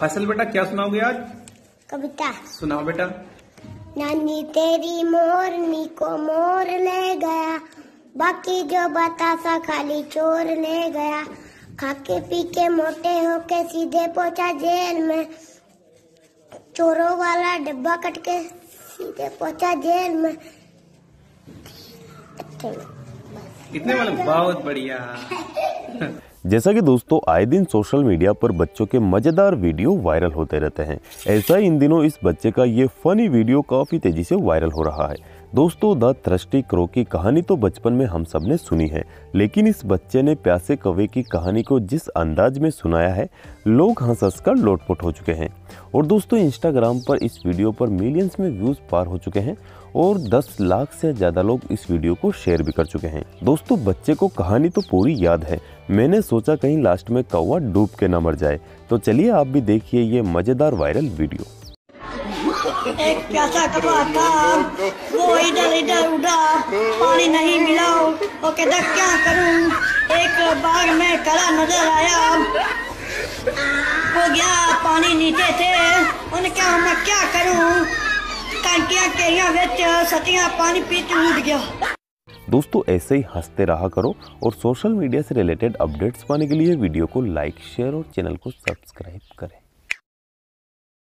फैसल बेटा क्या सुनाओगे आज? कविता सुनाओ बेटा। नानी तेरी मोरनी को मोर ले गया, बाकी जो बतासा खाली चोर ले गया। खाके पी के मोटे होके सीधे पहुंचा जेल में, चोरों वाला डब्बा कट के सीधे पहुंचा जेल में। इतने वाला बहुत बढ़िया। जैसा कि दोस्तों आए दिन सोशल मीडिया पर बच्चों के मज़ेदार वीडियो वायरल होते रहते हैं, ऐसा ही इन दिनों इस बच्चे का ये फनी वीडियो काफ़ी तेज़ी से वायरल हो रहा है। दोस्तों द थ्रस्टी क्रो की कहानी तो बचपन में हम सब ने सुनी है, लेकिन इस बच्चे ने प्यासे कौवे की कहानी को जिस अंदाज में सुनाया है, लोग हंस हंस कर लोटपोट हो चुके हैं। और दोस्तों इंस्टाग्राम पर इस वीडियो पर मिलियंस में व्यूज़ पार हो चुके हैं और 10 लाख से ज़्यादा लोग इस वीडियो को शेयर भी कर चुके हैं। दोस्तों बच्चे को कहानी तो पूरी याद है, मैंने सोचा कहीं लास्ट में कौवा डूब के ना मर जाए। तो चलिए आप भी देखिए ये मज़ेदार वायरल वीडियो। एक प्यासा कौवा था, वो इधर इधर उड़ा, पानी नहीं मिला। वो कहता क्या करूं, एक बाग में काला नजर आया, वो गया पानी नीचे थे। उन्होंने कहा मैं क्या करूं, सतिया पानी पीते लूट गया। दोस्तों ऐसे ही हंसते रहा करो और सोशल मीडिया से रिलेटेड अपडेट्स पाने के लिए वीडियो को लाइक, शेयर और चैनल को सब्सक्राइब करें।